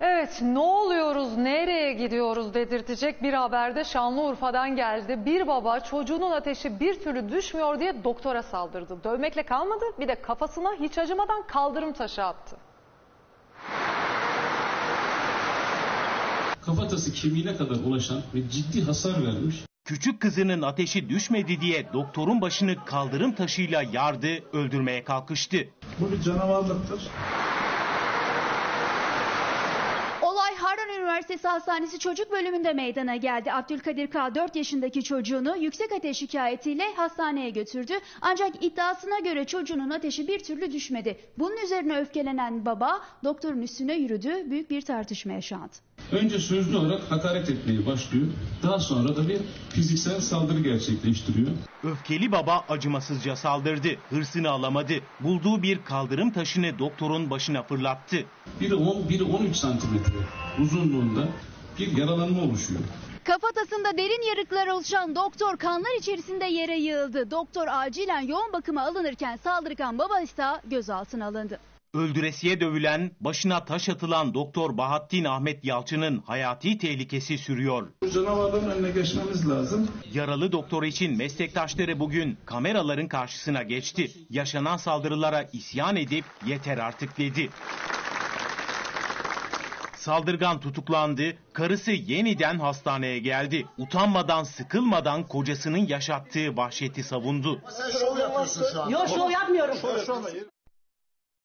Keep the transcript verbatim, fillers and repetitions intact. Evet, ne oluyoruz, nereye gidiyoruz dedirtecek bir haberde Şanlıurfa'dan geldi. Bir baba çocuğunun ateşi bir türlü düşmüyor diye doktora saldırdı. Dövmekle kalmadı, bir de kafasına hiç acımadan kaldırım taşı attı. Kafatası kemiğine kadar ulaşan ve ciddi hasar vermiş. Küçük kızının ateşi düşmedi diye doktorun başını kaldırım taşıyla yardı, öldürmeye kalkıştı. Bu bir canavarlıktır. Üniversitesi Hastanesi çocuk bölümünde meydana geldi. Abdülkadir K dört yaşındaki çocuğunu yüksek ateş şikayetiyle hastaneye götürdü. Ancak iddiasına göre çocuğunun ateşi bir türlü düşmedi. Bunun üzerine öfkelenen baba doktorun üstüne yürüdü. Büyük bir tartışma yaşandı. Önce sözlü olarak hakaret etmeye başlıyor. Daha sonra da bir fiziksel saldırı gerçekleştiriyor. Öfkeli baba acımasızca saldırdı. Hırsını alamadı. Bulduğu bir kaldırım taşını doktorun başına fırlattı. Biri on, biri on üç santimetre uzunluğunda bir yaralanma oluşuyor. Kafatasında derin yarıklar oluşan doktor kanlar içerisinde yere yığıldı. Doktor acilen yoğun bakıma alınırken saldırgan baba ise gözaltına alındı. Öldüresiye dövülen, başına taş atılan Doktor Bahattin Ahmet Yalçın'ın hayati tehlikesi sürüyor. Bu canavarların önüne geçmemiz lazım. Yaralı doktor için meslektaşları bugün kameraların karşısına geçti. Yaşanan saldırılara isyan edip yeter artık dedi. Saldırgan tutuklandı, karısı yeniden hastaneye geldi. Utanmadan, sıkılmadan kocasının yaşattığı vahşeti savundu. Sen şov yapıyorsun şu an. Yok, şov yapmıyorum. Şov, şov.